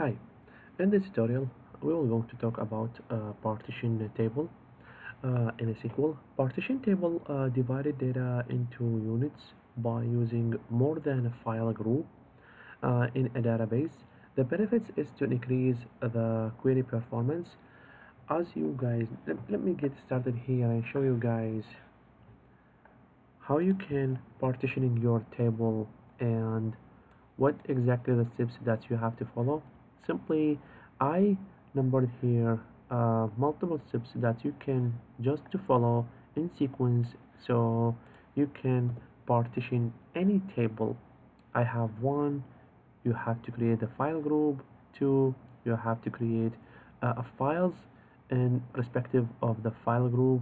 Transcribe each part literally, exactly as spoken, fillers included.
Hi, in this tutorial we will going to talk about uh, partition table uh, in a S Q L. Partition table uh, divided data into units by using more than a file group uh, in a database. The benefits is to increase the query performance. As you guys, let, let me get started here and show you guys how you can partitioning your table and what exactly the steps that you have to follow. Simply I numbered here uh, multiple steps that you can just to follow in sequence, so you can partition any table. I have one, you have to create a file group. Two, you have to create uh, a files in respective of the file group.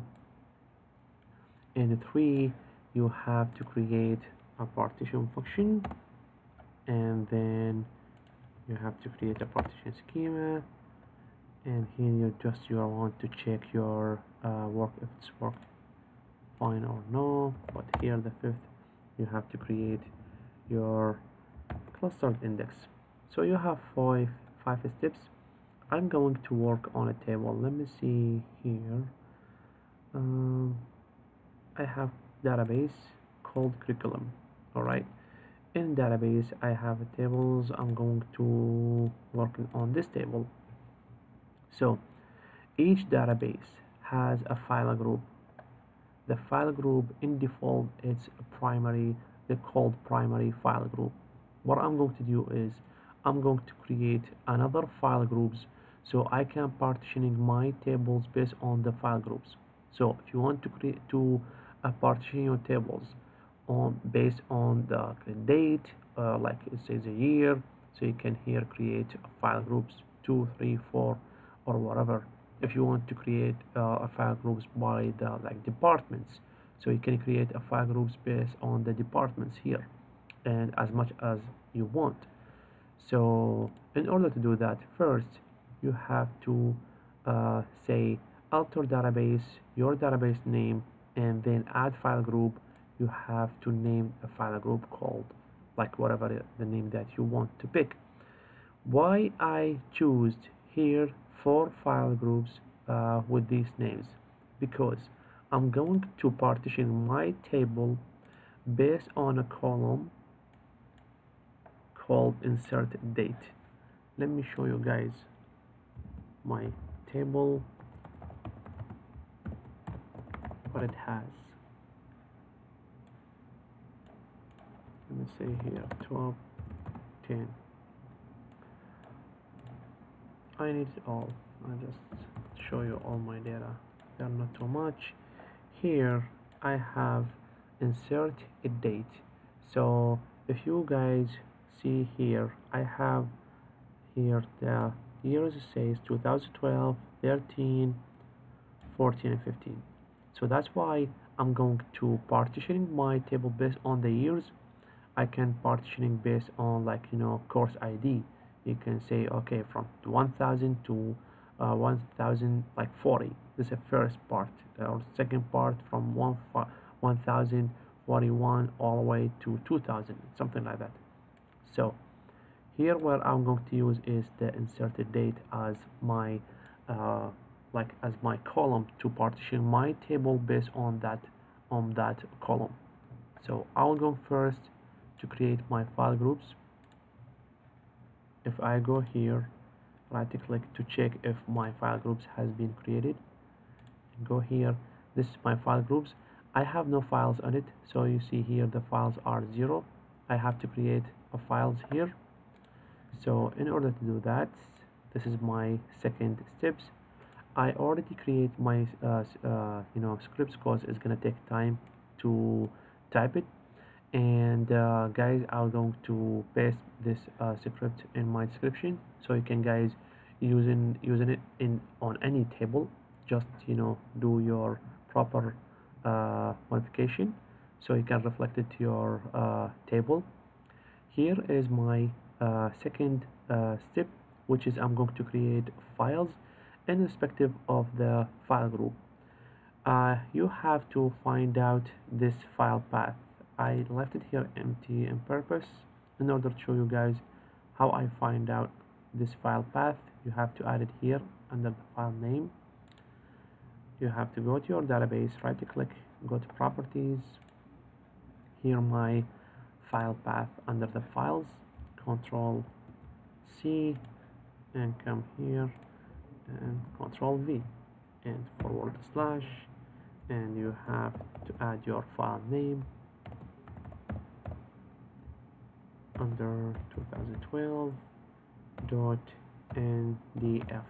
And three, you have to create a partition function, and then you have to create a partition schema. And here you just you want to check your uh, work if it's work fine or no. But here the fifth, you have to create your clustered index. So you have five five steps. I'm going to work on a table. Let me see here. um, I have database called Curriculum. All right, in database I have tables. I'm going to work on this table. So each database has a file group. The file group in default it's primary, they're called primary file group. What I'm going to do is I'm going to create another file groups so I can partitioning my tables based on the file groups. So if you want to create to uh, partition your tables on based on the date, uh, like it says a year, so you can here create file groups two, three, four, or whatever. If you want to create uh, a file groups by the like departments, so you can create a file groups based on the departments here, and as much as you want. So in order to do that, first you have to uh, say alter database, your database name, and then add file group. You have to name a file group called like whatever the name that you want to pick. Why I choose here four file groups uh, with these names? Because I'm going to partition my table based on a column called insert date. Let me show you guys my table, what it has. Let me say here twelve, ten. I need it all. I'll just show you all my data. They're not too much. Here I have insert a date. So if you guys see here, I have here the years, it says two thousand twelve, thirteen, fourteen and fifteen. So that's why I'm going to partitioning my table based on the years. I can partitioning based on like you know course I D. You can say okay from one thousand to uh, one thousand like forty. This is the first part. Or second part from one thousand forty-one all the way to two thousand, something like that. So here what I'm going to use is the inserted date as my uh, like as my column to partition my table based on that on that column. So I'll go first to create my file groups. If I go here, right click to check if my file groups has been created. Go here, this is my file groups. I have no files on it, so you see here the files are zero. I have to create a files here. So in order to do that, this is my second steps. I already create my uh, uh, you know scripts because it's gonna take time to type it. And uh, guys, I'm going to paste this uh, script in my description so you can guys using using it in on any table. Just you know do your proper uh, modification so you can reflect it to your uh, table. Here is my uh, second uh, step, which is I'm going to create files in respective of the file group. Uh, you have to find out this file path. I left it here empty on purpose in order to show you guys how I find out this file path, you have to add it here under the file name. You have to go to your database, right click, go to properties, here my file path under the files, control C, and come here and control V and forward slash, and you have to add your file name under twenty twelve dot N D F.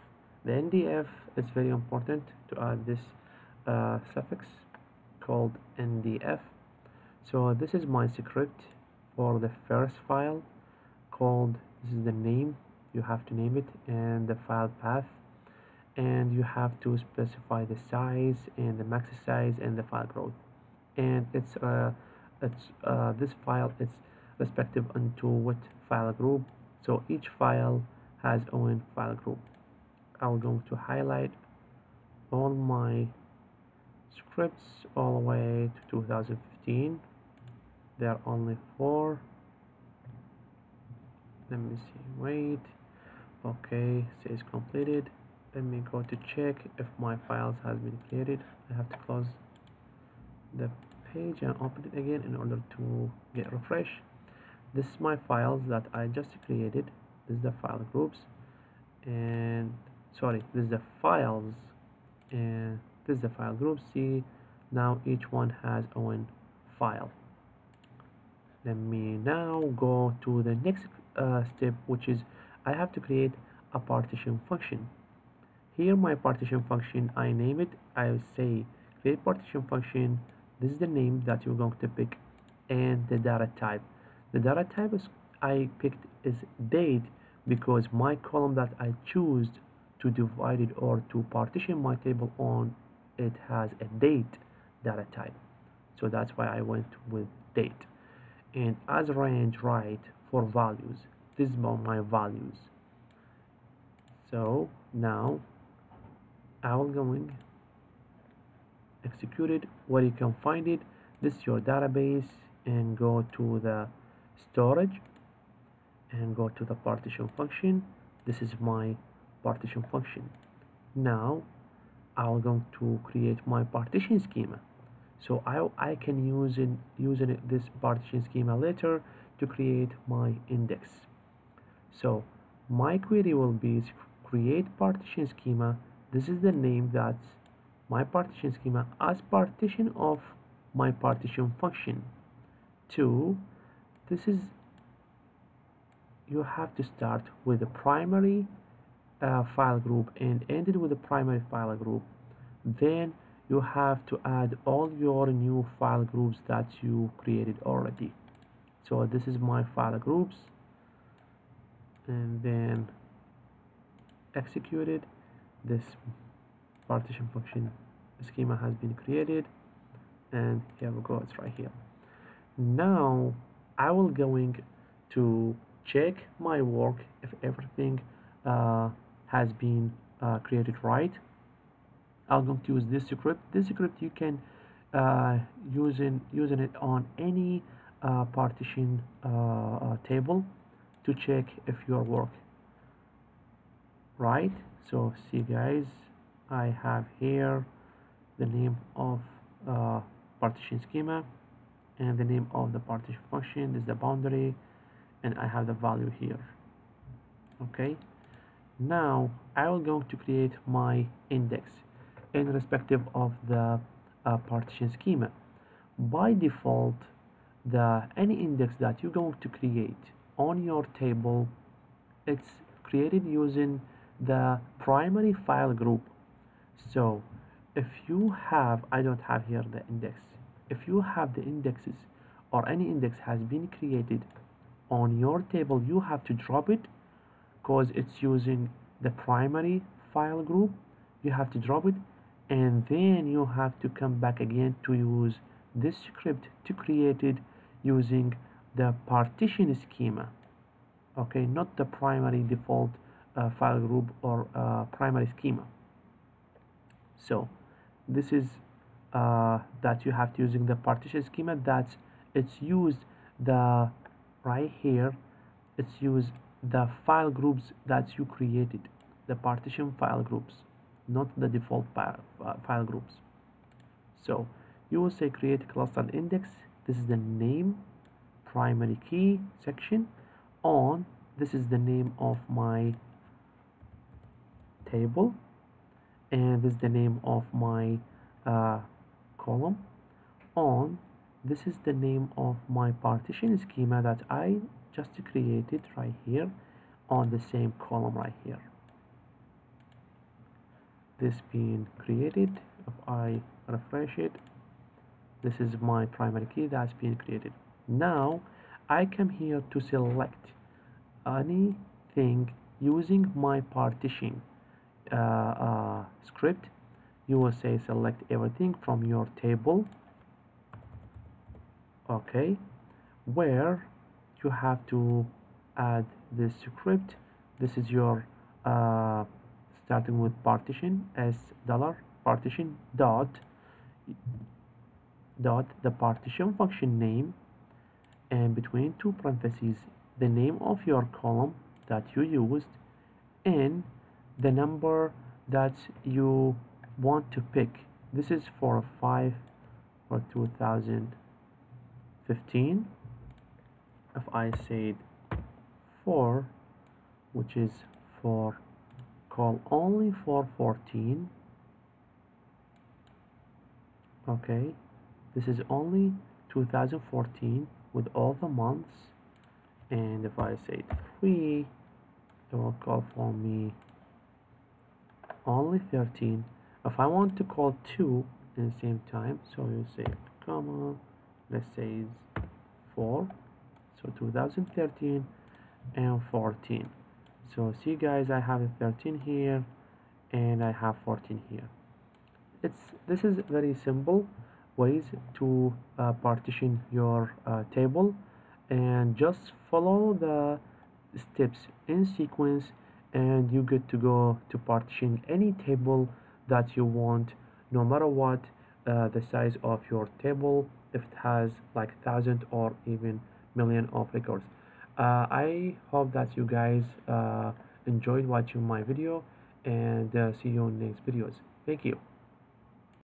The N D F is very important to add this uh, suffix called N D F. So this is my script for the first file called, this is the name, you have to name it, and the file path, and you have to specify the size and the max size and the file growth, and it's uh, it's uh, this file is respective unto what file group. So each file has own file group. I'm going to highlight all my scripts all the way to two thousand fifteen. There are only four. Let me see, wait, okay, says completed. Let me go to check if my files has been created. I have to close the page and open it again in order to get refresh. This is my files that I just created. This is the file groups, and sorry, this is the files, and this is the file group. See, now each one has own file. Let me now go to the next uh, step, which is I have to create a partition function. Here my partition function, I name it, I say create partition function. This is the name that you're going to pick, and the data type. The data type is I picked is date, because my column that I choose to divide it or to partition my table on, it has a date data type. So that's why I went with date. And as range, right, for values. This is my values. So now I will go in, execute it, where you can find it. This is your database, and go to the storage and go to the partition function. This is my partition function. Now I'm going to create my partition schema. So I, I can use in using it, this partition schema later to create my index. So my query will be create partition schema. This is the name that's my partition schema as partition of my partition function. Two, this is, you have to start with the primary uh, file group and end it with the primary file group. Then you have to add all your new file groups that you created already. So this is my file groups, and then execute it. This partition function schema has been created, and here we go, it's right here. Now I will going to check my work if everything uh, has been uh, created right. I'm going to use this script. This script you can uh, using using it on any uh, partition uh, uh, table to check if your work right. So see guys, I have here the name of uh, partition schema and the name of the partition function. This is the boundary, and I have the value here. Okay, now I will go to create my index in respective of the uh, partition schema. By default, the any index that you're going to create on your table, it's created using the primary file group. So if you have, I don't have here the index, if you have the indexes or any index has been created on your table, you have to drop it because it's using the primary file group. You have to drop it, and then you have to come back again to use this script to create it using the partition schema. Okay, not the primary default uh, file group or uh, primary schema. So this is uh, that you have to using the partition schema, that's it's used the right here, it's used the file groups that you created, the partition file groups, not the default file groups. So you will say create clustered index. This is the name, primary key section on, this is the name of my table, and this is the name of my uh, column. On, this is the name of my partition schema that I just created right here on the same column right here. This being created, if I refresh it, this is my primary key that's been created. Now I come here to select anything using my partition uh, uh, script. You will say select everything from your table, okay, where you have to add this script. This is your uh, starting with partition as dollar partition dot dot the partition function name, and between two parentheses the name of your column that you used and the number that you want to pick. This is for five or two thousand fifteen. If I said four, which is for call only for fourteen, okay, this is only two thousand fourteen with all the months. And if I say three, it will call for me only thirteen. If I want to call two in the same time, so you say comma, let's say four, so two thousand thirteen and fourteen. So see guys, I have thirteen here and I have fourteen here. It's this is very simple ways to uh, partition your uh, table, and just follow the steps in sequence and you get to go to partition any table that you want, no matter what uh, the size of your table, if it has like thousand or even million of records. uh, I hope that you guys uh, enjoyed watching my video, and uh, see you in next videos. Thank you.